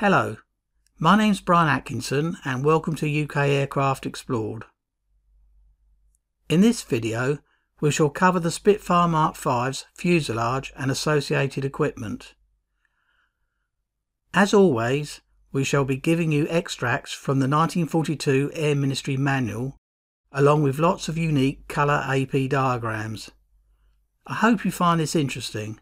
Hello, my name's Brian Atkinson and welcome to UK Aircraft Explored. In this video we shall cover the Spitfire Mark V's fuselage and associated equipment. As always, we shall be giving you extracts from the 1942 Air Ministry Manual, along with lots of unique colour AP diagrams. I hope you find this interesting.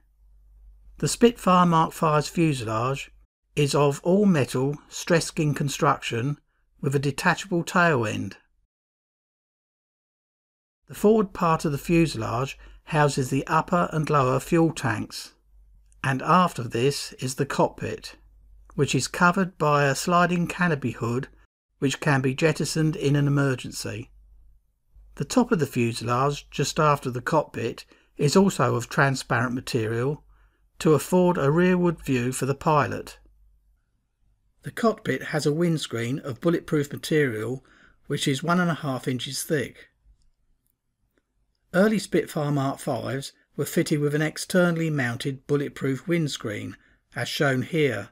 The Spitfire Mark V's fuselage is of all-metal stress-skin construction with a detachable tail end. The forward part of the fuselage houses the upper and lower fuel tanks, and after this is the cockpit, which is covered by a sliding canopy hood which can be jettisoned in an emergency. The top of the fuselage, just after the cockpit, is also of transparent material to afford a rearward view for the pilot. The cockpit has a windscreen of bulletproof material which is 1.5 inches thick. Early Spitfire Mark V's were fitted with an externally mounted bulletproof windscreen, as shown here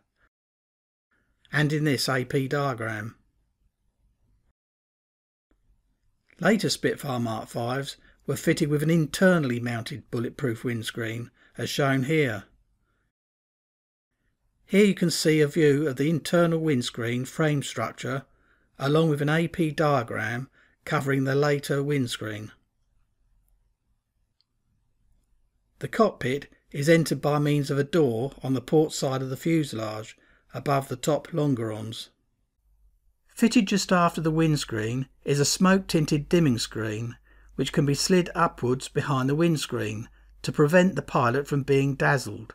and in this AP diagram. Later Spitfire Mark V's were fitted with an internally mounted bulletproof windscreen, as shown here. Here you can see a view of the internal windscreen frame structure, along with an AP diagram covering the later windscreen. The cockpit is entered by means of a door on the port side of the fuselage, above the top longerons. Fitted just after the windscreen is a smoke-tinted dimming screen, which can be slid upwards behind the windscreen to prevent the pilot from being dazzled.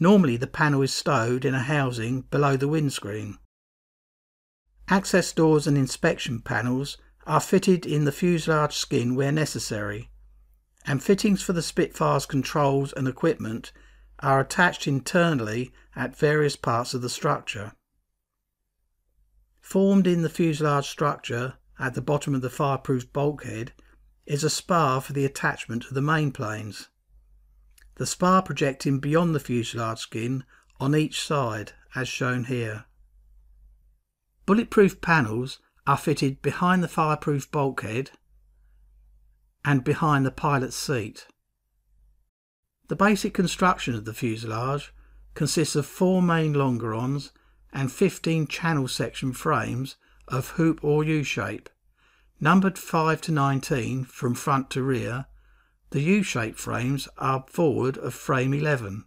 Normally the panel is stowed in a housing below the windscreen. Access doors and inspection panels are fitted in the fuselage skin where necessary, and fittings for the Spitfire's controls and equipment are attached internally at various parts of the structure. Formed in the fuselage structure at the bottom of the fireproof bulkhead is a spar for the attachment of the main planes, the spar projecting beyond the fuselage skin on each side, as shown here. Bulletproof panels are fitted behind the fireproof bulkhead and behind the pilot's seat. The basic construction of the fuselage consists of 4 main longerons and 15 channel section frames of hoop or U-shape, numbered 5 to 19 from front to rear. The U-shaped frames are forward of frame 11.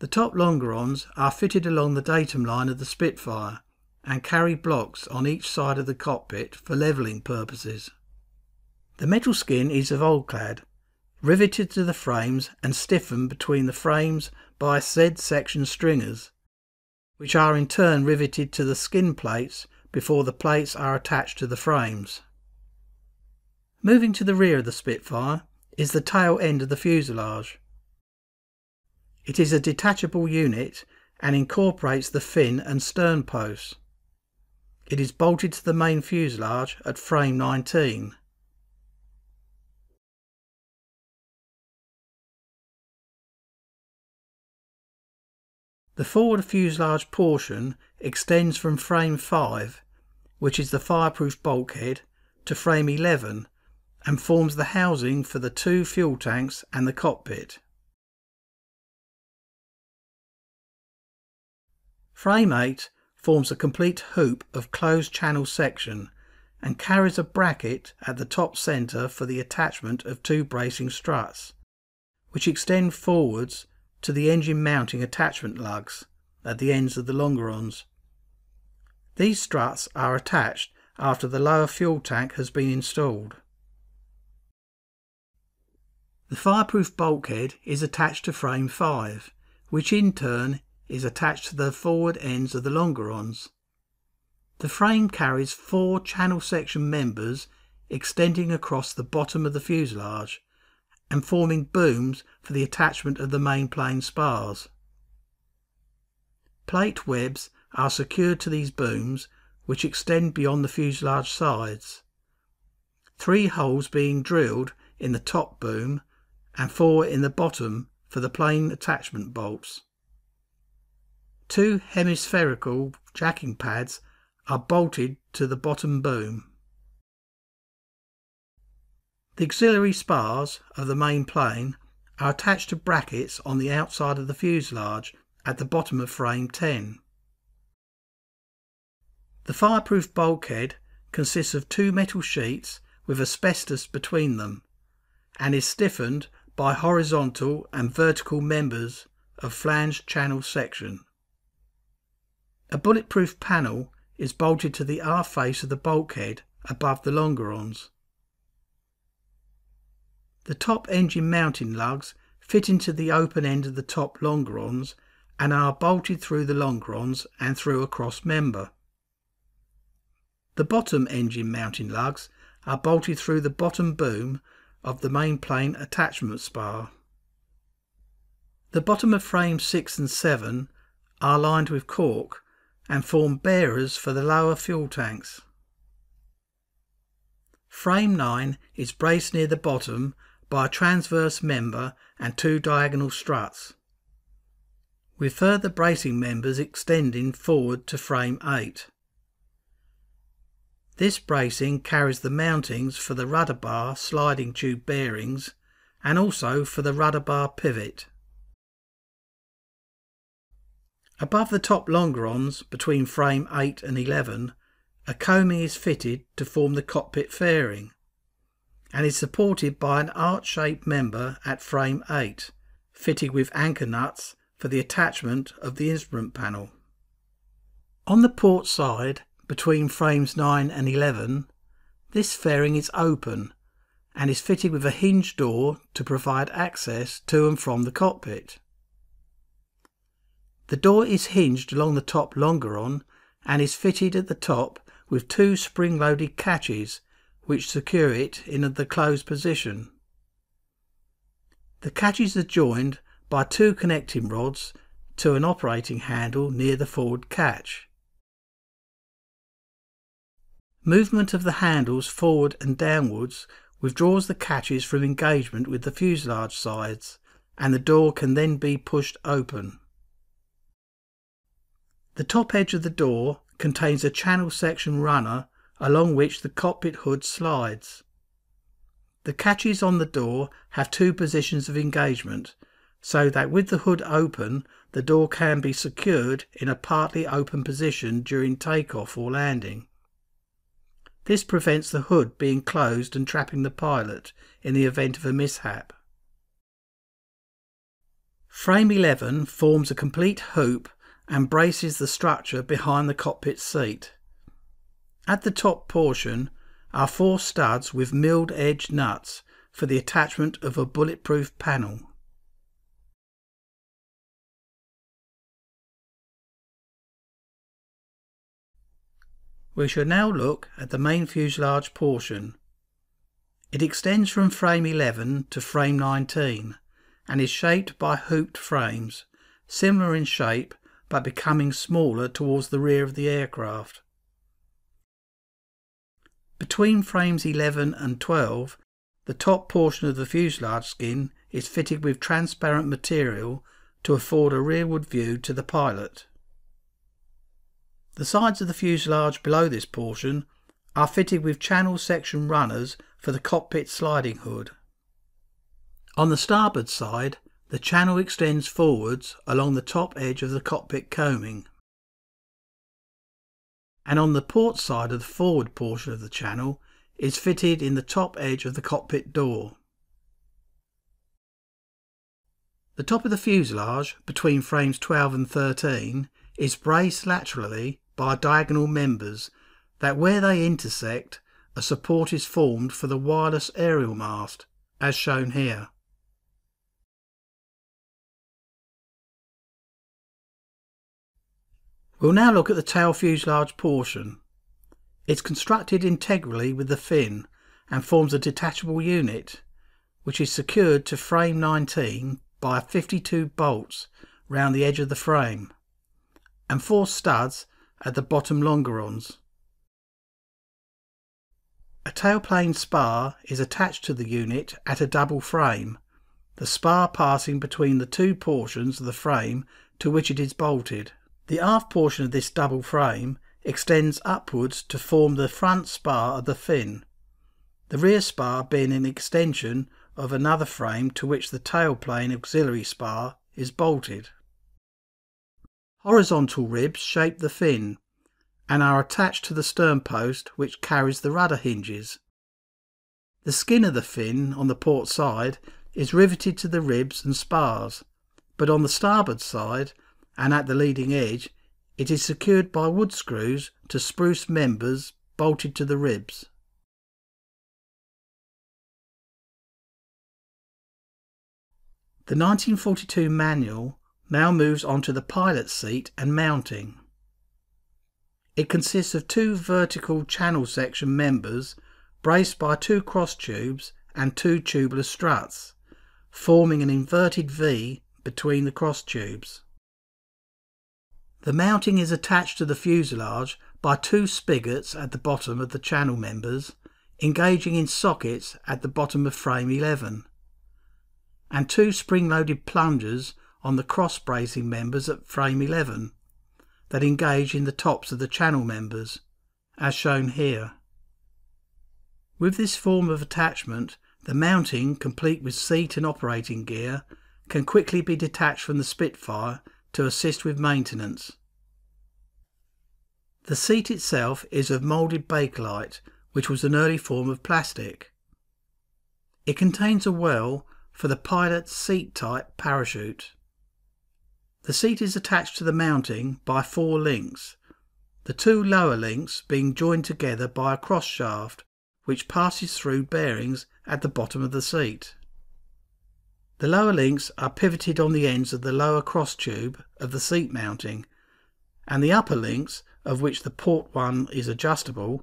The top longerons are fitted along the datum line of the Spitfire and carry blocks on each side of the cockpit for levelling purposes. The metal skin is of oilclad, riveted to the frames and stiffened between the frames by Z-section stringers, which are in turn riveted to the skin plates before the plates are attached to the frames. Moving to the rear of the Spitfire is the tail end of the fuselage. It is a detachable unit and incorporates the fin and stern posts. It is bolted to the main fuselage at frame 19. The forward fuselage portion extends from frame 5, which is the fireproof bulkhead, to frame 11 and forms the housing for the 2 fuel tanks and the cockpit. Frame 8 forms a complete hoop of closed channel section and carries a bracket at the top centre for the attachment of 2 bracing struts, which extend forwards to the engine mounting attachment lugs at the ends of the longerons. These struts are attached after the lower fuel tank has been installed. The fireproof bulkhead is attached to frame 5, which in turn is attached to the forward ends of the longerons. The frame carries 4 channel section members extending across the bottom of the fuselage and forming booms for the attachment of the main plane spars. Plate webs are secured to these booms, which extend beyond the fuselage sides, 3 holes being drilled in the top boom and 4 in the bottom for the plane attachment bolts. Two hemispherical jacking pads are bolted to the bottom boom. The auxiliary spars of the main plane are attached to brackets on the outside of the fuselage at the bottom of frame 10. The fireproof bulkhead consists of two metal sheets with asbestos between them and is stiffened by horizontal and vertical members of flanged channel section. A bulletproof panel is bolted to the aft face of the bulkhead above the longerons. The top engine mounting lugs fit into the open end of the top longerons and are bolted through the longerons and through a cross member. The bottom engine mounting lugs are bolted through the bottom boom of the main plane attachment spar. The bottom of frames 6 and 7 are lined with cork and form bearers for the lower fuel tanks. Frame 9 is braced near the bottom by a transverse member and two diagonal struts, with further bracing members extending forward to frame 8. This bracing carries the mountings for the rudder bar sliding tube bearings and also for the rudder bar pivot. Above the top longerons, between frame 8 and 11, a coaming is fitted to form the cockpit fairing and is supported by an arch-shaped member at frame 8, fitted with anchor nuts for the attachment of the instrument panel. On the port side, between frames 9 and 11, this fairing is open and is fitted with a hinge door to provide access to and from the cockpit. The door is hinged along the top longeron and is fitted at the top with two spring-loaded catches which secure it in the closed position. The catches are joined by two connecting rods to an operating handle near the forward catch. Movement of the handles forward and downwards withdraws the catches from engagement with the fuselage sides, and the door can then be pushed open. The top edge of the door contains a channel section runner along which the cockpit hood slides. The catches on the door have two positions of engagement, so that with the hood open, the door can be secured in a partly open position during takeoff or landing. This prevents the hood being closed and trapping the pilot in the event of a mishap. Frame 11 forms a complete hoop and braces the structure behind the cockpit seat. At the top portion are four studs with milled edge nuts for the attachment of a bulletproof panel. We shall now look at the main fuselage portion. It extends from frame 11 to frame 19 and is shaped by hooped frames, similar in shape but becoming smaller towards the rear of the aircraft. Between frames 11 and 12, the top portion of the fuselage skin is fitted with transparent material to afford a rearward view to the pilot. The sides of the fuselage below this portion are fitted with channel section runners for the cockpit sliding hood. On the starboard side, the channel extends forwards along the top edge of the cockpit coaming, and on the port side of the forward portion of the channel is fitted in the top edge of the cockpit door. The top of the fuselage, between frames 12 and 13, is braced laterally by diagonal members that, where they intersect, a support is formed for the wireless aerial mast, as shown here. We'll now look at the tail fuselage portion. It's constructed integrally with the fin and forms a detachable unit, which is secured to frame 19 by 52 bolts round the edge of the frame and four studs at the bottom longerons. A tailplane spar is attached to the unit at a double frame, the spar passing between the two portions of the frame to which it is bolted. The aft portion of this double frame extends upwards to form the front spar of the fin, the rear spar being an extension of another frame to which the tailplane auxiliary spar is bolted. Horizontal ribs shape the fin and are attached to the stern post which carries the rudder hinges. The skin of the fin on the port side is riveted to the ribs and spars, but on the starboard side and at the leading edge it is secured by wood screws to spruce members bolted to the ribs. The 1942 manual now moves on to the pilot's seat and mounting. It consists of two vertical channel section members braced by two cross tubes and two tubular struts, forming an inverted V between the cross tubes. The mounting is attached to the fuselage by two spigots at the bottom of the channel members, engaging in sockets at the bottom of frame 11, and two spring-loaded plungers on the cross-bracing members at frame 11 that engage in the tops of the channel members, as shown here. With this form of attachment, the mounting, complete with seat and operating gear, can quickly be detached from the Spitfire to assist with maintenance. The seat itself is of moulded bakelite, which was an early form of plastic. It contains a well for the pilot's seat-type parachute. The seat is attached to the mounting by four links, the two lower links being joined together by a cross shaft which passes through bearings at the bottom of the seat. The lower links are pivoted on the ends of the lower cross tube of the seat mounting, and the upper links, of which the port one is adjustable,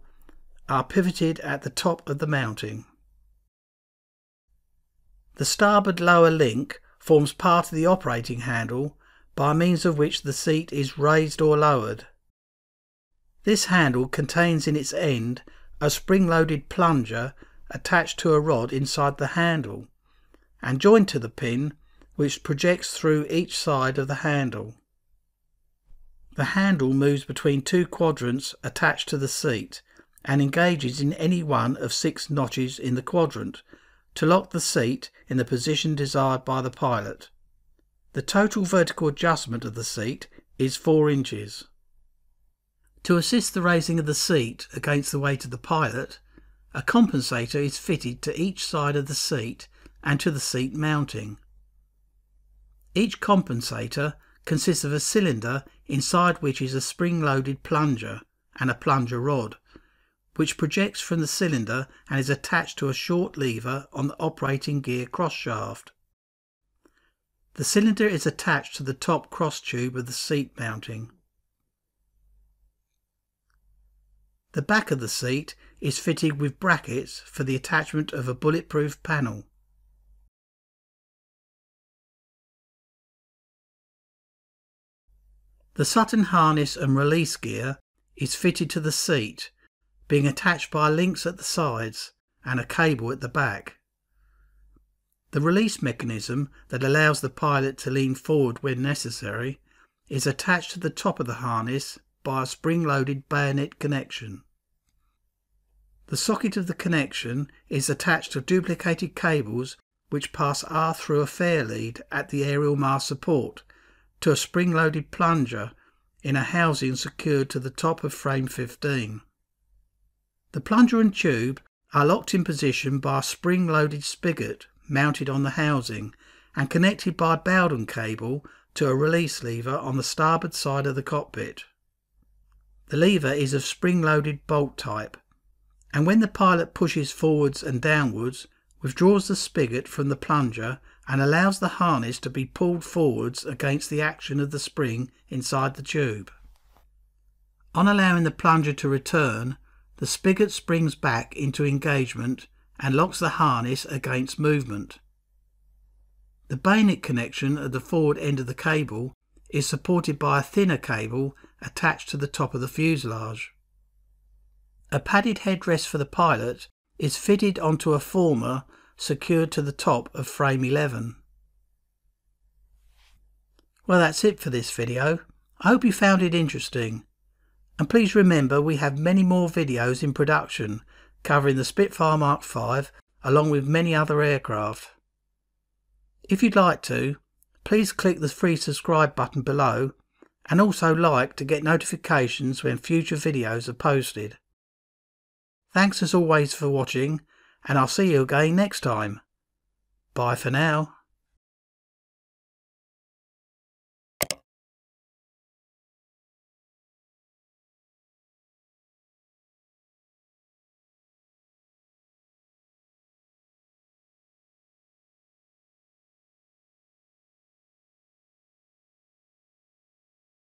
are pivoted at the top of the mounting. The starboard lower link forms part of the operating handle by means of which the seat is raised or lowered. This handle contains in its end a spring-loaded plunger attached to a rod inside the handle and joined to the pin which projects through each side of the handle. The handle moves between two quadrants attached to the seat and engages in any one of six notches in the quadrant to lock the seat in the position desired by the pilot. The total vertical adjustment of the seat is 4 inches. To assist the raising of the seat against the weight of the pilot, a compensator is fitted to each side of the seat and to the seat mounting. Each compensator consists of a cylinder inside which is a spring-loaded plunger and a plunger rod, which projects from the cylinder and is attached to a short lever on the operating gear cross shaft. The cylinder is attached to the top cross tube of the seat mounting. The back of the seat is fitted with brackets for the attachment of a bulletproof panel. The Sutton harness and release gear is fitted to the seat, being attached by links at the sides and a cable at the back. The release mechanism that allows the pilot to lean forward when necessary is attached to the top of the harness by a spring-loaded bayonet connection. The socket of the connection is attached to duplicated cables which pass aft through a fair lead at the aerial mast support to a spring-loaded plunger in a housing secured to the top of frame 15. The plunger and tube are locked in position by a spring-loaded spigot mounted on the housing and connected by a Bowden cable to a release lever on the starboard side of the cockpit. The lever is of spring-loaded bolt type, and when the pilot pushes forwards and downwards, withdraws the spigot from the plunger and allows the harness to be pulled forwards against the action of the spring inside the tube. On allowing the plunger to return, the spigot springs back into engagement and locks the harness against movement. The bayonet connection at the forward end of the cable is supported by a thinner cable attached to the top of the fuselage. A padded headrest for the pilot is fitted onto a former secured to the top of frame 11. Well, that's it for this video. I hope you found it interesting, and please remember we have many more videos in production covering the Spitfire Mark V along with many other aircraft. If you'd like to, please click the free subscribe button below and also like to get notifications when future videos are posted. Thanks as always for watching, and I'll see you again next time. Bye for now.